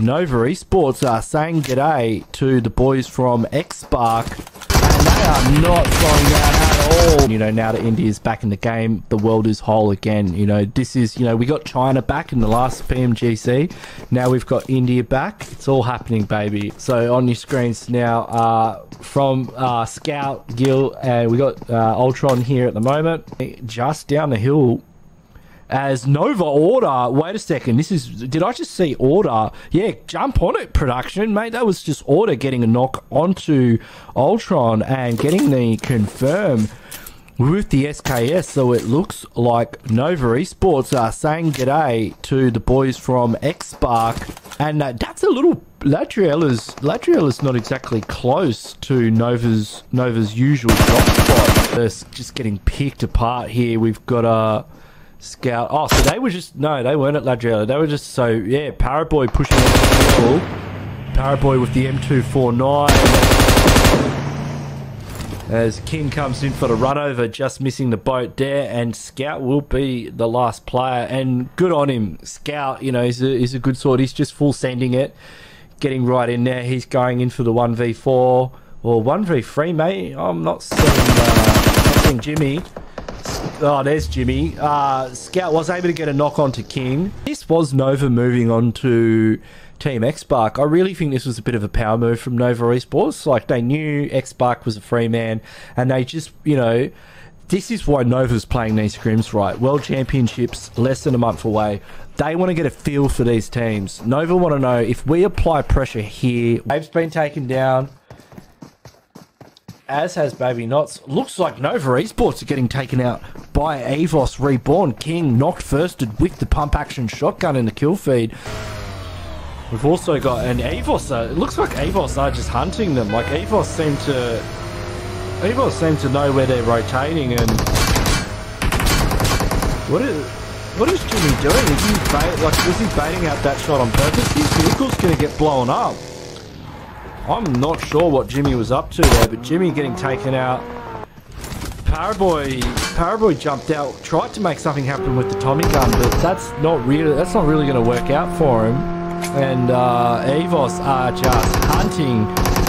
Nova Esports are saying g'day to the boys from XSpark, and they are not slowing down at all. You know, now that India's back in the game, the world is whole again. You know, this is, you know, we got China back in the last PMGC. Now we've got India back. It's all happening, baby. So on your screens now from Scout, Gil, and we got Ultron here at the moment. Just down the hill. As Nova Order, wait a second, this is, did I just see Order? Yeah, jump on it, production, mate. That was just Order getting a knock onto Ultron and getting the confirm with the SKS. So it looks like Nova Esports are saying g'day to the boys from XSpark. And that's a little, Latriella's not exactly close to Nova's usual drop spot. They're just getting picked apart here. We've got a... Scout. Oh, so they were just... No, they weren't at Latriella. They were just so... Yeah, Paraboy pushing up the ball. Paraboy with the M249. As King comes in for the run over, just missing the boat there. And Scout will be the last player. And good on him. Scout, you know, he's a good sort. He's just full sending it. Getting right in there. He's going in for the 1v4. Or 1v3, mate. I'm not seeing, Jimmy. Oh, there's Jimmy. Scout was able to get a knock on to King. This was Nova moving on to Team XSpark. I really think this was a bit of a power move from Nova Esports. Like, they knew XSpark was a free man, and they just, you know, this is why Nova's playing these scrims, right? World Championships, less than a month away. They want to get a feel for these teams. Nova want to know if we apply pressure here. Wave's been taken down. As has Baby Knots. Looks like Nova Esports are getting taken out by Evos Reborn. King knocked firsted with the pump action shotgun in the kill feed. We've also got an Evos. It looks like Evos are just hunting them. Like, Evos seem to know where they're rotating. And what is Jimmy doing? Was he baiting out that shot on purpose? His vehicle's gonna get blown up. I'm not sure what Jimmy was up to there, but Jimmy getting taken out. Paraboy jumped out, tried to make something happen with the Tommy gun, but that's not really going to work out for him. And Evos are just hunting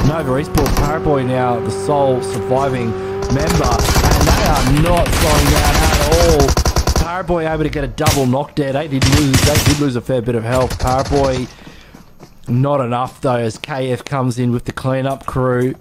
Nova Esports. Paraboy now the sole surviving member, and they are not slowing down at all. Paraboy able to get a double knock there. They did lose a fair bit of health. Paraboy. Not enough, though, as KF comes in with the cleanup crew.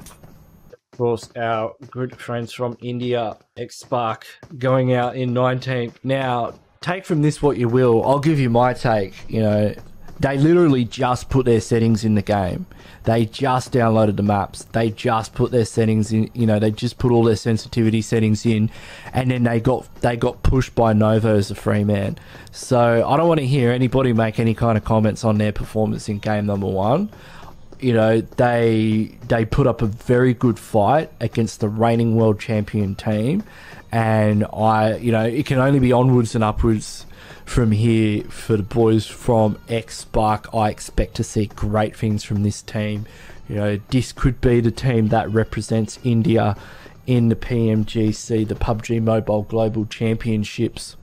Of course, our good friends from India, XSpark, going out in 19th. Now, take from this what you will. I'll give you my take. You know, they literally just put their settings in the game. They just downloaded the maps. They just put their settings in. You know, they just put all their sensitivity settings in, and then they got pushed by Nova as a free man. So I don't want to hear anybody make any kind of comments on their performance in game number one. You know, they put up a very good fight against the reigning world champion team, and you know, it can only be onwards and upwards from here for the boys from XSpark. I expect to see great things from this team. You know, this could be the team that represents India in the PMGC, the PUBG Mobile Global Championships.